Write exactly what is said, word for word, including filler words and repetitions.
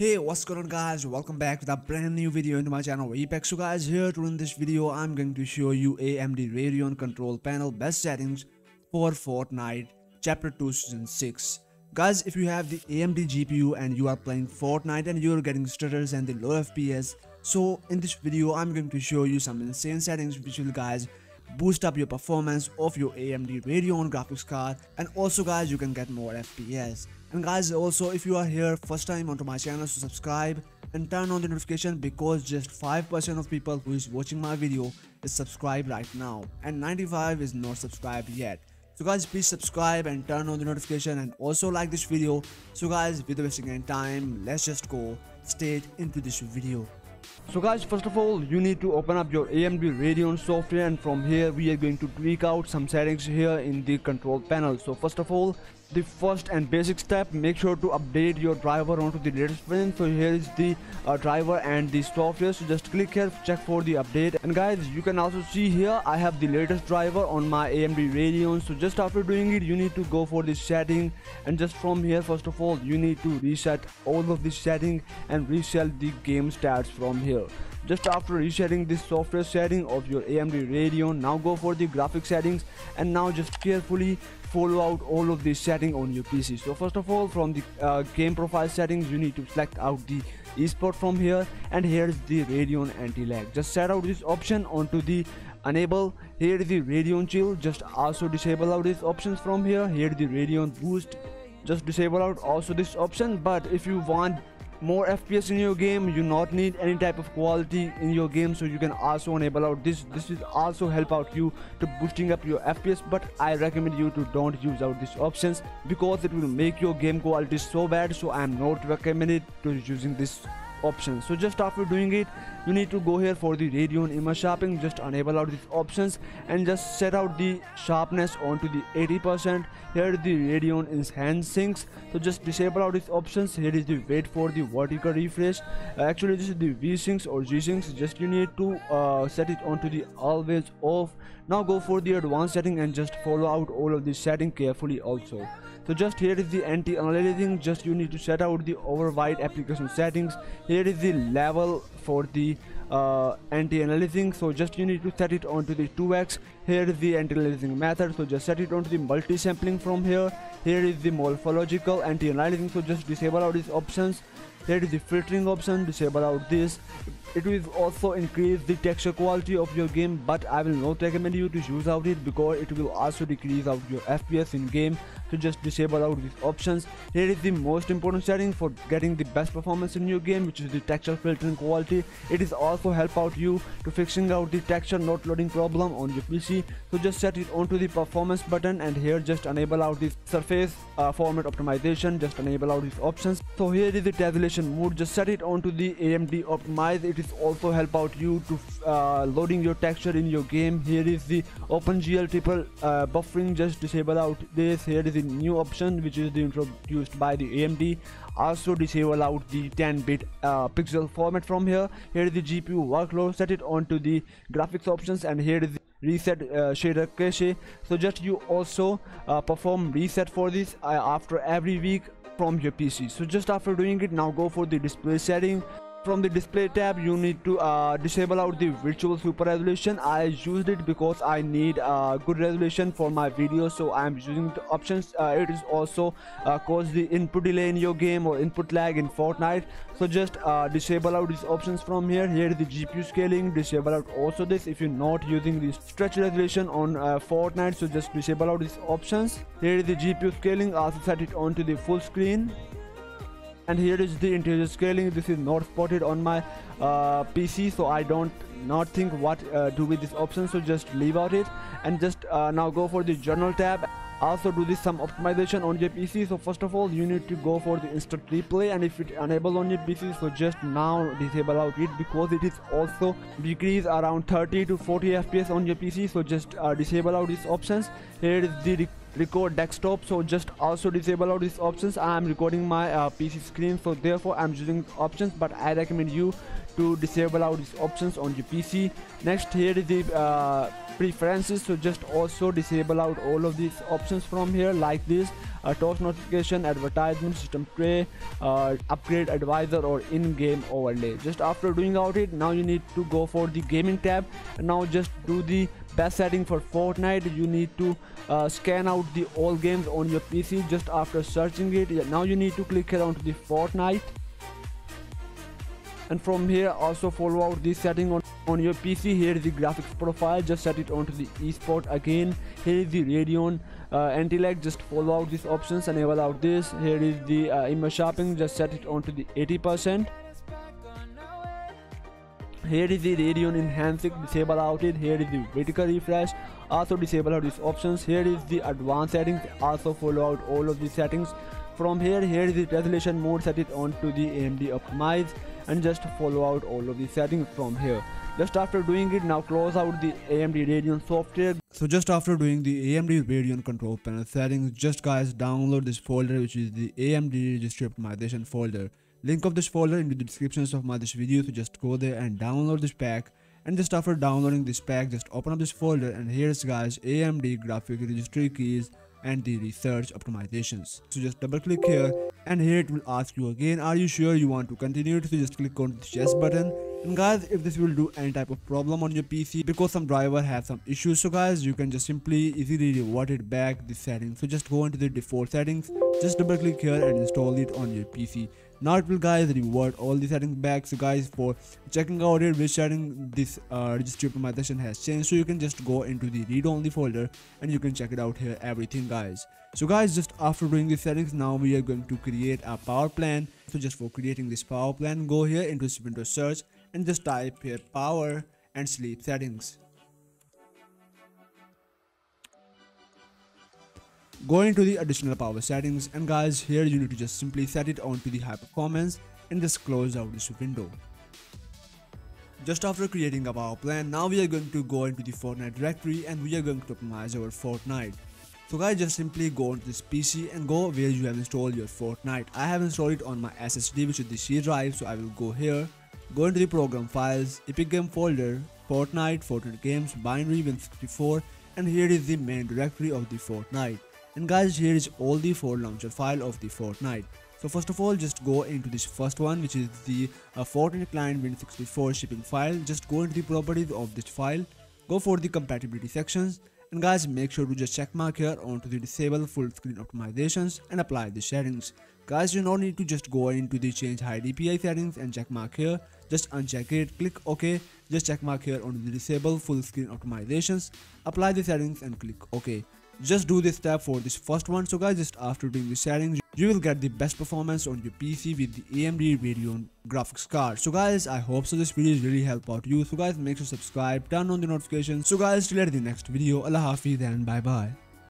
Hey, what's going on guys, welcome back with a brand new video into my channel RiPEX. So guys, here to in this video I'm going to show you A M D Radeon control panel best settings for Fortnite chapter two season six. Guys, if you have the A M D G P U and you are playing Fortnite and you're getting stutters and the low F P S, so in this video I'm going to show you some insane settings which will guys boost up your performance of your A M D Radeon graphics card, and also guys you can get more F P S. And guys, also if you are here first time onto my channel, so subscribe and turn on the notification, because just five percent of people who is watching my video is subscribed right now and ninety-five is not subscribed yet. So guys, please subscribe and turn on the notification and also like this video. So guys, without wasting any time, let's just go straight into this video. So guys, first of all you need to open up your A M D Radeon software, and from here we are going to tweak out some settings here in the control panel. So first of all, the first and basic step, make sure to update your driver onto the latest version. So here is the uh, driver and the software, so just click here, check for the update. And guys, you can also see here I have the latest driver on my A M D Radeon. So just after doing it, you need to go for this setting, and just from here first of all you need to reset all of this setting and reset the game stats from here. Just after resetting this software setting of your A M D Radeon, now go for the graphic settings, and now just carefully follow out all of this setting on your P C. So first of all, from the uh, game profile settings you need to select out the eSport from here, and here is the Radeon Anti-Lag. Just set out this option onto the enable. Here is the Radeon Chill, just also disable out these options from here. Here is the Radeon Boost, just disable out also this option. But if you want more F P S in your game, you not need any type of quality in your game, so you can also enable out this. This will also help out you to boosting up your F P S, but I recommend you to don't use out these options because it will make your game quality so bad, so I am not recommended to using this option. So just after doing it, you need to go here for the Radeon image sharpening, just enable out these options and just set out the sharpness onto the eighty percent. Here is the Radeon Enhancing, so just disable out these options. Here is the wait for the vertical refresh, uh, actually this is the V sync or G sync, just you need to uh, set it onto the always off. Now go for the advanced setting and just follow out all of this setting carefully also. So just here is the anti-aliasing, just you need to set out the over wide application settings. Here is the level for the uh, anti-aliasing, so just you need to set it onto the two X. Here is the anti-aliasing method, so just set it onto the multi-sampling from here. Here is the morphological anti-aliasing, so just disable out these options. Here is the filtering option, disable out this. It will also increase the texture quality of your game, but I will not recommend you to use out it because it will also decrease out your F P S in game, so just disable out these options. Here is the most important setting for getting the best performance in your game, which is the texture filtering quality. It is also help out you to fixing out the texture not loading problem on your P C, so just set it onto the performance button, and here just enable out this surface uh, format optimization, just enable out these options. So here is the tessellation mode, just set it onto the A M D optimize. It is also help out you to uh, loading your texture in your game. Here is the OpenGL triple uh, buffering, just disable out this. Here is a new option which is introduced by the A M D, also disable out the ten bit uh, pixel format from here. Here is the G P U workload, set it onto the graphics options, and here is the reset uh, shader cache, so just you also uh, perform reset for this uh, after every week from your P C. So just after doing it, now go for the display setting. From the display tab you need to uh, disable out the virtual super resolution. I used it because I need uh, good resolution for my video, so I am using the options. Uh, it is also uh, cause the input delay in your game or input lag in Fortnite, so just uh, disable out these options from here. Here is the G P U scaling, disable out also this if you're not using the stretch resolution on uh, Fortnite, so just disable out these options. Here is the G P U scaling, also set it onto the full screen. And here is the integer scaling. This is not spotted on my uh, P C, so I don't not think what uh, do with this option, so just leave out it. And just uh, now go for the journal tab, also do this some optimization on your P C. So first of all you need to go for the instant replay, and if it enabled on your P C, so just now disable out it because it is also decrease around thirty to forty F P S on your P C, so just uh, disable out these options. Here is the record desktop. So just also disable all these options. I am recording my uh, P C screen, so therefore I am using options, but I recommend you to disable all these options on your P C. Next, here is the uh, preferences, so just also disable out all of these options from here, like this uh, torch notification, advertisement, system tray, uh, upgrade advisor, or in-game overlay. Just after doing out it, now you need to go for the gaming tab, and now just do the best setting for Fortnite. You need to uh, scan out the all games on your P C. Just after searching it, now you need to click around to the Fortnite, and from here also follow out this setting on on your P C. Here is the graphics profile, just set it onto the eSport again. Here is the Radeon uh, Anti-Lag, just follow out these options, enable out this. Here is the uh, image sharpening, just set it onto the eighty percent. Here is the Radeon Enhancing, disable out it. Here is the vertical refresh, also disable out these options. Here is the advanced settings, also follow out all of these settings from here. Here is the translation mode, set it onto the A M D optimize, and just follow out all of these settings from here. Just after doing it, now close out the A M D Radeon software. So just after doing the A M D Radeon control panel settings, just guys download this folder, which is the A M D registry optimization folder. Link of this folder into the descriptions of my this video, so just go there and download this pack. And just after downloading this pack, just open up this folder, and here's guys A M D graphic registry keys and the research optimizations. So just double click here, and here it will ask you again, are you sure you want to continue it? So just click on the yes button. And guys, if this will do any type of problem on your P C because some driver has some issues, so guys you can just simply easily revert it back the settings. So just go into the default settings, just double click here and install it on your P C. Now it will guys revert all the settings back. So guys, for checking out it which setting this uh, registry optimization has changed, so you can just go into the read only folder and you can check it out here, everything guys. So guys, just after doing the settings, now we are going to create a power plan. So just for creating this power plan, go here into Windows search and just type here power and sleep settings. Go into the additional power settings, and guys here you need to just simply set it onto the high performance and just close out this window. Just after creating a power plan, now we are going to go into the Fortnite directory and we are going to optimize our Fortnite. So guys, just simply go onto this P C and go where you have installed your Fortnite. I have installed it on my S S D, which is the C drive, so I will go here, go into the program files, Epic Game folder, Fortnite, Fortnite games, binary win sixty-four, and here is the main directory of the Fortnite. And guys, here is all the four launcher file of the Fortnite. So first of all, just go into this first one, which is the uh, Fortnite client win sixty-four shipping file. Just go into the properties of this file, go for the compatibility sections, and guys make sure to just check mark here onto the disable full screen optimizations and apply the settings. Guys, you now need to just go into the change high D P I settings and check mark here. Just uncheck it, click OK, just check mark here onto the disable full screen optimizations, apply the settings and click OK. Just do this step for this first one. So guys, just after doing the settings, you will get the best performance on your P C with the A M D Radeon graphics card. So guys, I hope so this video really helped out you. So guys, make sure to subscribe, turn on the notifications. So guys, till the next video, Allah Hafiz and bye bye.